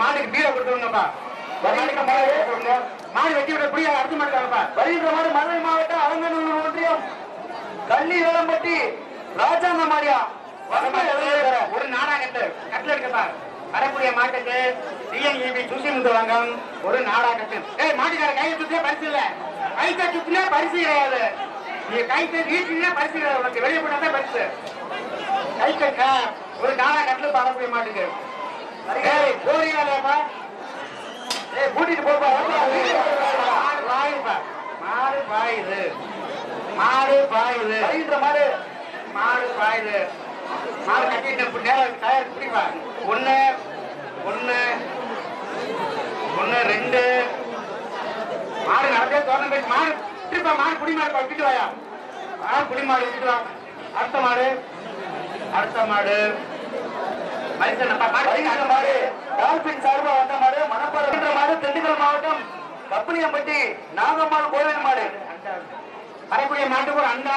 மாடு பீரை கொடுத்துருங்கப்பா. வருமானிக்க மாடு கொடுங்க. மாடு வெட்டி விட புரிய அடுத்த மாட்டாங்கப்பா. வருகின்ற மாடு மதுரை மாவட்டம் அரங்கநல்லூர் ஒன்றியம் கள்ளி வேளம்பட்டி ராஜாங்க மாரியா ஒரு நாடாங்கட்டு கட்டில் எடுக்கப்பா. வரக்கூடிய மாட்டுக்கு டிஎன்இபி சுசி முந்து வாங்கம் ஒரு நாடாங்கட்டு. ஏய் மாட்டுக்கார கையை சுத்தியே பரிசு இல்லை, கைத்தை சுத்திலே பரிசு கிடையாது. நீ கைத்தை வீட்டிலே பரிசு கிடையாது, உனக்கு வெளியே போட்டா தான் பரிசு. கைத்தை ஒரு நாடா கட்டில் வரக்கூடிய மாட்டுக்கு போறீங்களா? கூட்டிட்டு போப்பா. மாடு பாயுப்பா, மாடு பாயுது, மாடு பாயுது, மாடு மாடு பாயுது. மாடு கட்டிட்டு நேரம் டயர் பிடிப்பா. ஒன்று ஒன்று ஒன்று ரெண்டு மாடு நடந்தே தோரணம் போயிட்டு மாடு பிடிப்பா. மாடு குடிமாடுப்பா, விட்டு வாயா. மாடு குடிமாடு விட்டுவா. அடுத்த மாடு, அடுத்த மாடு திண்டுக்கல் மாவட்டம் கப்பனியம்பட்டி நாகம்மாள் கோவில் மாடு. வரக்கூடிய மாட்டுக்கு ஒரு அண்டா,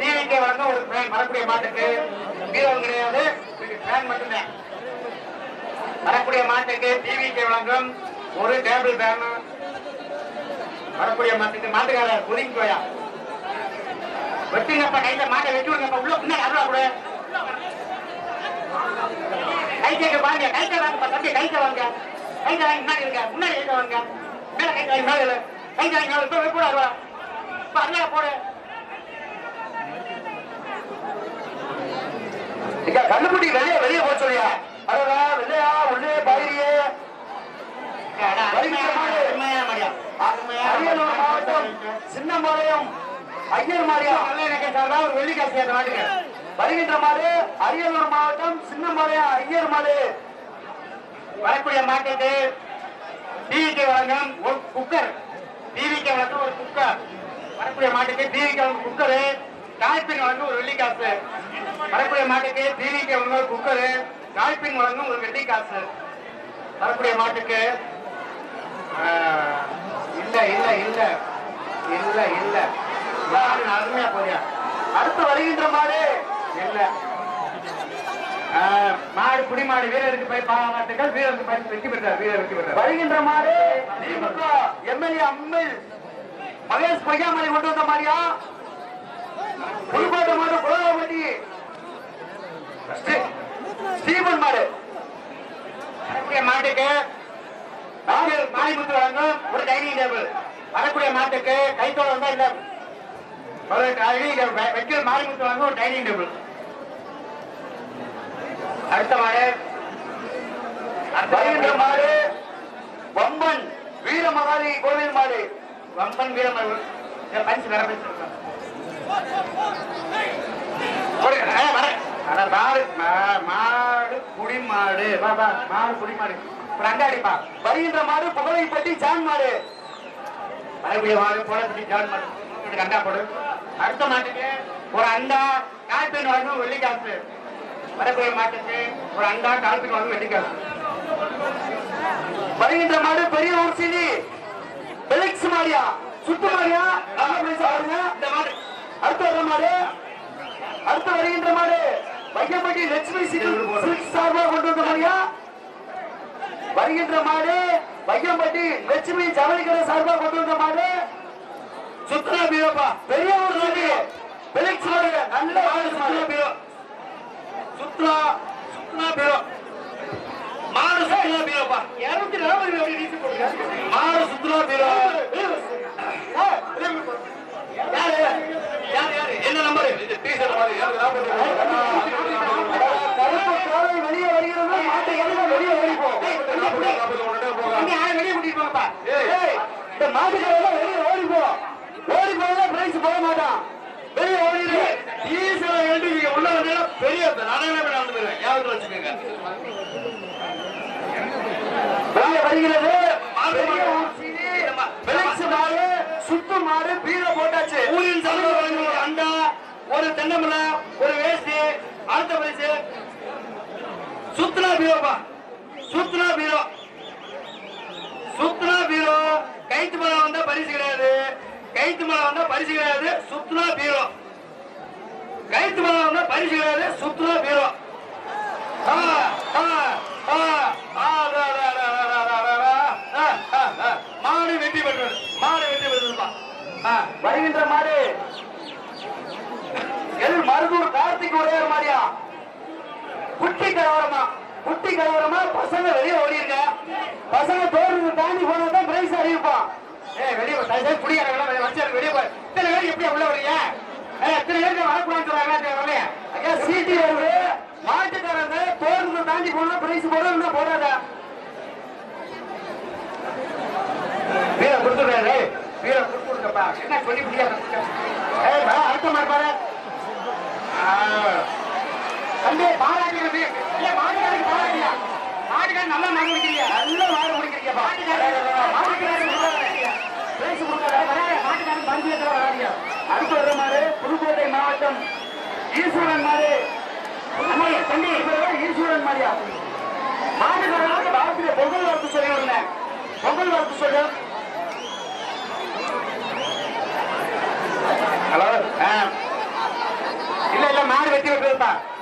டிவிக்கே வரணும். ஒரு பிளான் வரக்கூடிய மாட்டுக்கு வீரம் கிடையாது, பிளான் மட்டும்தான். வரக்கூடிய மாட்டுக்கு டிவிக்கே வழங்கும் ஒரு டேபிள் பேன். வரக்கூடிய மாட்டுக்கு மாட்டுக்காரர் ஒதுங்கி போயா வெட்டுங்கப்பா. கையில மாட்டை வெட்டி விடுங்கப்பா. உள்ள பின்னாடி அருவா கூட கைக்கு வாங்க. கைக்கு வாங்கப்பா தம்பி, கைக்கு வாங்க. கைக்கு வாங்கி முன்னாடி இருக்க, முன்னாடி இருக்க வாங்க. மேல கைக்கு வாங்கி மேல இல்லை, கைக்கு வாங்கி மேல போய் கூட வருவா. இப்போ அருமையா போடு. இங்க கல்லுக்குட்டி வெளியே வெளியே போக சொல்லியா? அருவா வெளியா உள்ளே பாயிரியே. அரியலூர் மாவட்டம் சின்னம்பாளையம் ஐயர் மாரியா ஒரு வெள்ளிக்காசு அந்த மாட்டுங்க. வருகின்ற மாடு அரியலூர் மாவட்டம் சின்னம்பாளையம் ஐயர் மாடு. வரக்கூடிய மாட்டுக்கு டிவிக்கு வழங்கும் ஒரு குக்கர். டிவிக்கு வழங்கும் ஒரு குக்கர். வரக்கூடிய மாட்டுக்கு டிவிக்கு வழங்கும் குக்கரு. டால்பின் வழங்கும் ஒரு வெள்ளிக்காசு. வரக்கூடிய மாட்டுக்கு டிவிக்கு வழங்கும் ஒரு குக்கரு. டால்பின் வழங்கும் ஒரு வெள்ளிக்காசு. வரக்கூடிய மாட்டுக்கு இல்ல இல்ல இல்ல இல்ல இல்ல அருமையா போறியா. அடுத்து வருகின்ற மாடு இல்ல மாடு குடிமாடு வீரருக்கு போய் பாராட்டுகள். வீரருக்கு போய் வெற்றி பெற்றார். வீரர் வெற்றி பெற்றார். வருகின்ற மாடு திமுக எம்எல்ஏ அம்மில் மகேஷ் பொய்யாமலை கொண்டு வந்த மாதிரியா புதுக்கோட்டை மாவட்டம் புலவரப்பட்டி ஸ்டீபன் மாடு. வரக்கூடிய மாட்டுக்கு மாணிமுத்து வழங்கும் ஒரு டைனிங் டேபிள். வரக்கூடிய மாட்டுக்கு கைத்தோடு இல்ல வைக்கல் மாணிமுத்து வழங்கும் ஒரு டைனிங் டேபிள். அடுத்த மாடு வருகின்ற மாடு வம்பன் வீரமகாலி கோவில் மாடு. வம்பன் வீரமகாலி பரிசு வேற பரிசு மாடு குடிமாடு. மாடு குடிமாடு அடிப்பா. வருகின்ற மாடு புகழைப்பட்டி ஜான் மாடு. வரக்கூடிய மாடு புகழைப்பட்டி ஜான் மாடு அண்டா போடு. அடுத்த மாட்டுக்கு ஒரு அண்டா கால்பின் வழங்கும் வெள்ளிக்காசு. வரக்கூடிய மாட்டுக்கு ஒரு அண்டா கால்பின் வழங்கும் வெள்ளிக்காசு. வருகின்ற மாடு பெரிய ஊர் சீனி பெலிக்ஸ் மாடியா சுத்து மாடியா. இந்த மாடு அடுத்து வர மாடு. அடுத்து வருகின்ற மாடு வைக்கப்பட்டி லட்சுமி சில்க் சார்பாக கொண்டு வந்த மாதிரியா. வருகின்ற மாடு வைக்கப்பட்டி லட்சுமி ஜவளிக்கிற சார்பாக கொண்டு வந்த மாடு சுத்தனா பீரோப்பா. பெரிய ஒரு சொல்லி பெலிக்ஸ் மாடு நல்ல மாடு. சுத்தனா பீரோ சுத்தனா சுத்தனா பீரோ மாடு சுத்தனா பீரோப்பா. 240 அப்படி வீசி போடுங்க. மாடு சுத்தனா பீரோ யார் யார் யார் என்ன நம்பர் இந்த டீஷர்ட் மாதிரி யார் கருப்பு காலை வெளியே வருகிறது. மாட்டை எல்லாம் வெளியே வெளியே போங்க. யார் வெளியே கூட்டிட்டு போங்கப்பா. இந்த மாட்டுக்கார எல்லாம் வெளியே ஓடி போவோம். ஓடி போனா பிரைஸ் போக மாட்டான். வெளியே ஓடிடு டீஷர்ட் எழுதி நீங்க உள்ள வந்தீங்கன்னா பெரிய நானே நடந்துருவேன். யாருக்கு வச்சுக்கோங்க.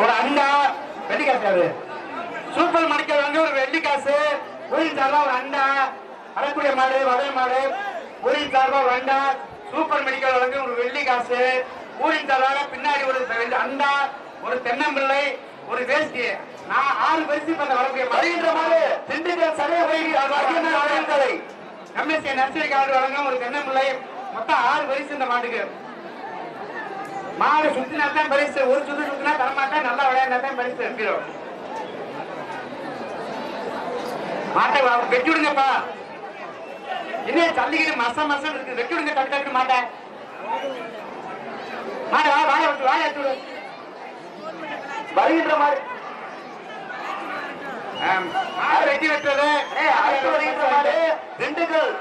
ஒரு அண்டா வெள்ளி காசு சூப்பர் மார்க்கெட் வாங்கி ஒரு வெள்ளி காசு கோயில் சார்பா ஒரு அண்டா அரைக்குடைய மாடு வடை மாடு கோயில் சார்பா ஒரு அண்டா சூப்பர் மெடிக்கல் வாங்கி ஒரு வெள்ளி காசு ஊரின் சார்பாக பின்னாடி ஒரு அண்டா ஒரு தென்னம்பிள்ளை ஒரு வேஷ்டி நான் 6 பரிசு பண்ண வரக்கூடிய மறைகின்ற மாடு திண்டுக்கல் சடைய போய் அது வரைக்கும் நடந்ததை எம்எஸ்ஏ நர்சரி கார்டு வழங்க ஒரு தென்னம்பிள்ளை மொத்தம் 6 பரிசு இந்த மாட்டுக்கு மாடு சுத்தினா தான் பரிசு ஒரு சுத்து சுத்தினா தரமாட்டேன் நல்லா விளையாண்டா தான் பரிசு ஹீரோ மாட்டை வெட்டி விடுங்கப்பா என்ன சல்லிக்கிட்டு மசம் மசம் இருக்கு வெட்டி விடுங்க டக்கு டக்கு மாட்டை மாடு வாய விட்டு வாய எடுத்து விடு வருகின்ற மாடு மாடு வெட்டி வெட்டுறது வருகின்ற மாடு திண்டுக்கல்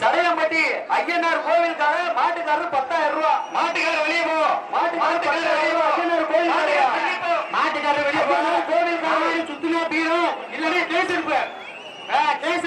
சடையம்பட்டி ஐயனார் கோவிலுக்காக மாட்டுக்காரர் 10,000 ரூபாய் மாட்டுக்காரர் வெளியே போ மாட்டுக்காரர் வெளியே போ ஐயனார் கோவில் மாட்டுக்காரர் வெளியே போ கோவில் சுத்தினா பீரும் இல்லனே கேஸ் இருப்பு கேஸ்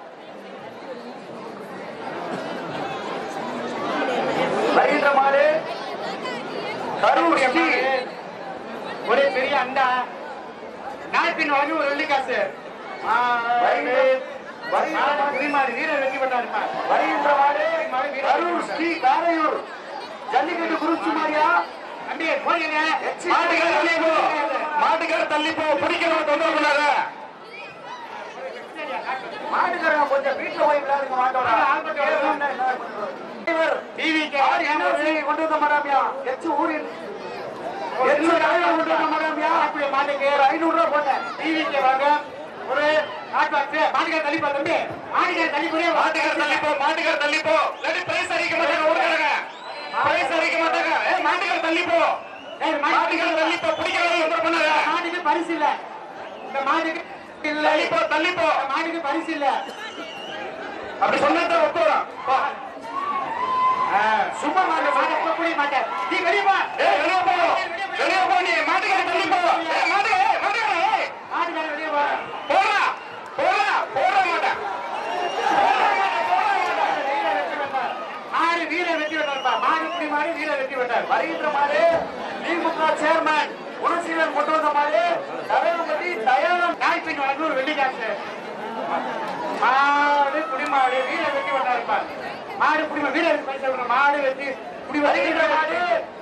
வருகின்ற மாடு கரூர் எம்பி ஒரே பெரிய அண்டா நாட்டின் வாங்கி ஒரு வெள்ளி காசு மாட்டுக்கு ஒரு காட்பாத்து மாட்டுக்கார தள்ளி போ தம்பி மாட்டுக்கார தள்ளி போ லடி பிரைஸ் அடிக்க மாட்டாங்க ஓடுறாங்க பிரைஸ் அடிக்க மாட்டாங்க ஏய் மாட்டுக்கார தள்ளி போ புடிக்கறது என்ன பண்ணுங்க மாட்டுக்கு பரிசு இல்ல இந்த மாட்டுக்கு இல்ல தள்ளி போ மாட்டுக்கு பரிசு இல்ல அப்படி சொன்னத ஒத்துறோம் போ சும்மா மாட்டுக்கு புடி மாட்டார் நீ வெளிய போ ஏய் வெளிய போ நீ மாட்டுக்கார தள்ளி போ மாட்டுக்கார வெளிய போ வருகின்ற மாடு திமுக சேர்மன் குணசீலன் கொண்டு வந்த மாடு தலைவபதி தயாரம் நாய்ப்பின் வழங்கு ஒரு வெள்ளிக்காசு மாடு குடிமாடு வீர வெட்டி வந்தார் மாடு குடிமா வீர மாடு வெட்டி குடி வருகின்ற மாடு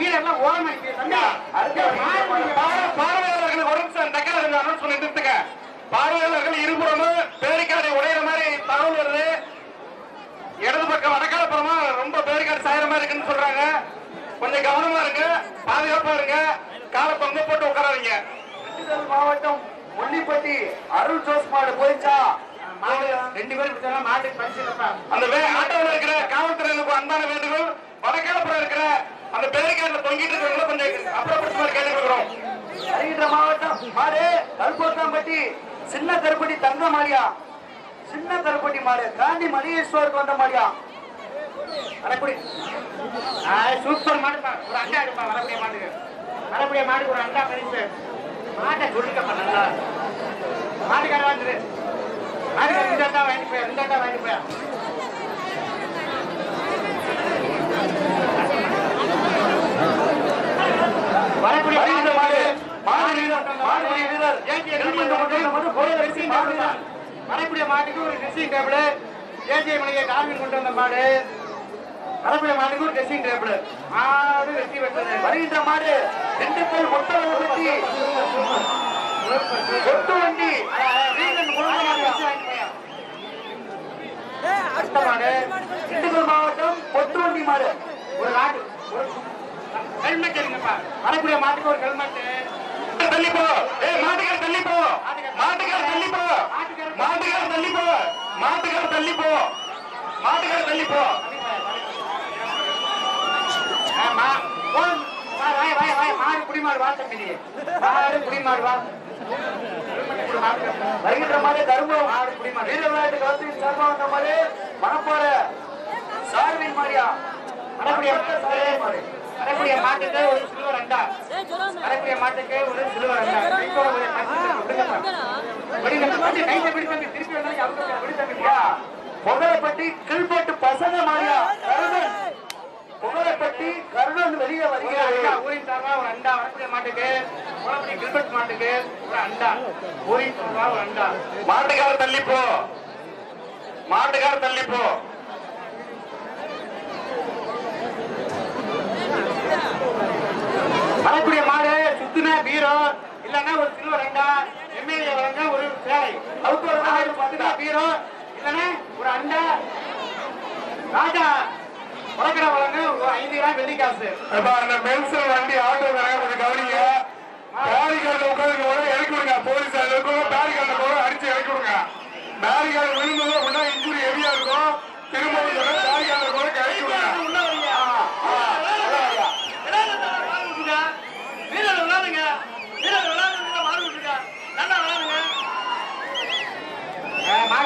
வீடு எல்லாம் ஓரமா இருக்கு தம்பி பார்வையாளர்களுக்கு ஒரு நிமிஷம் டக்கர் அனௌன்ஸ் பண்ணி நிறுத்துங்க பார்வையாளர்கள் இருபுறமும் பேரிக்காடை உடையிற மாதிரி தகவல் வருது இடது பக்கம் வடக்காலப்புறமா ரொம்ப பேரிக்காடு சாயிற மாதிரி இருக்குன்னு சொல்றாங்க கொஞ்சம் கவனமா இருங்க பாதுகாப்பா இருங்க கால பங்கு போட்டு உட்காராதீங்க மாவட்டம் முள்ளிப்பட்டி அருள் ஜோஸ் மாடு போயிச்சா ரெண்டு பேரும் மாட்டுக்கு அந்த ஆட்டோல இருக்கிற காவல்துறையினருக்கு அன்பான வேண்டுகோள் வடக்காலப்புறம் இருக்கிற அந்த பேரிக்காட்டில் தொங்கிட்டு இருக்கிறவங்க கொஞ்சம் அப்புறப்படுத்த மாதிரி கேட்டுக்கிறோம் அறிகின்ற மாவட்டம் மாடு கல்போத்தாம்பட்டி சின்ன கருப்பட்டி தங்க மாடியா சின்ன கருப்பட்டி மாடு காந்தி மணியேஸ்வருக்கு வந்த மாடியா வரக்கூடிய சூப்பர் மாடுப்பா ஒரு அண்டா எடுப்பா வரக்கூடிய மாட்டுக்கு வரக்கூடிய மாட்டுக்கு ஒரு அண்டா பரிசு